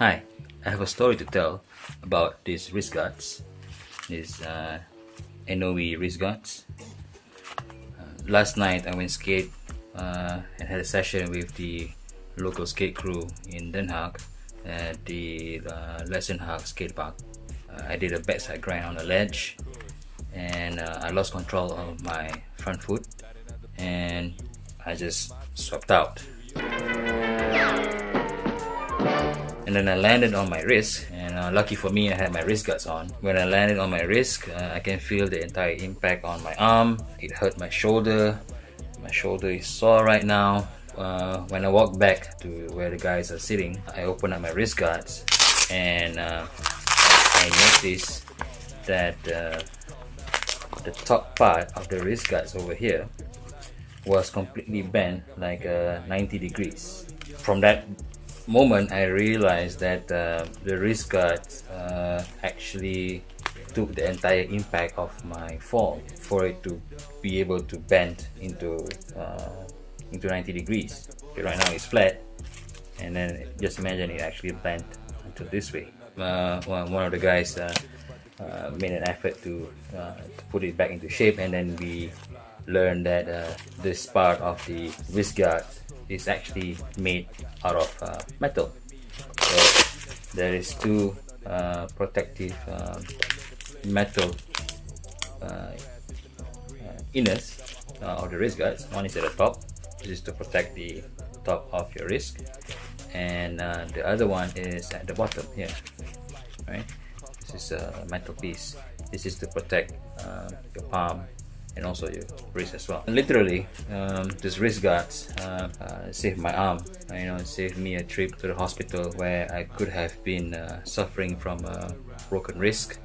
Hi, I have a story to tell about these wrist guards, these Ennui wrist guards. Last night I went skate and had a session with the local skate crew in Den Haag at the Den Haag skate park. I did a backside grind on a ledge and I lost control of my front foot and I just swapped out. And then I landed on my wrist, and lucky for me I had my wrist guards on. When I landed on my wrist, I can feel the entire impact on my arm. It hurt my shoulder. My shoulder is sore right now. When I walked back to where the guys are sitting, I opened up my wrist guards and I noticed that the top part of the wrist guards over here was completely bent, like 90 degrees. From that moment I realized that the wrist guard actually took the entire impact of my fall for it to be able to bend into 90 degrees. Okay, right now it's flat, and then just imagine it actually bent into this way. One of the guys made an effort to put it back into shape, and then we learned that this part of the wrist guard is actually made out of metal. So there is two protective metal inners of the wrist guards. One is at the top, this is to protect the top of your wrist, and the other one is at the bottom here, right? This is a metal piece. This is to protect your palm and also your wrist as well. Literally, these wrist guards saved my arm. You know, it saved me a trip to the hospital where I could have been suffering from a broken wrist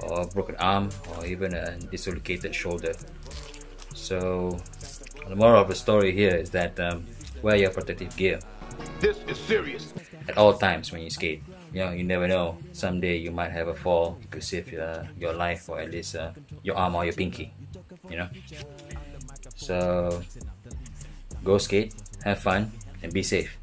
or a broken arm or even a dislocated shoulder. So the moral of the story here is that wear your protective gear. This is serious. At all times when you skate, you know, you never know. Someday you might have a fall. You could save your life, or at least your arm or your pinky. You know, so go skate, have fun, and be safe.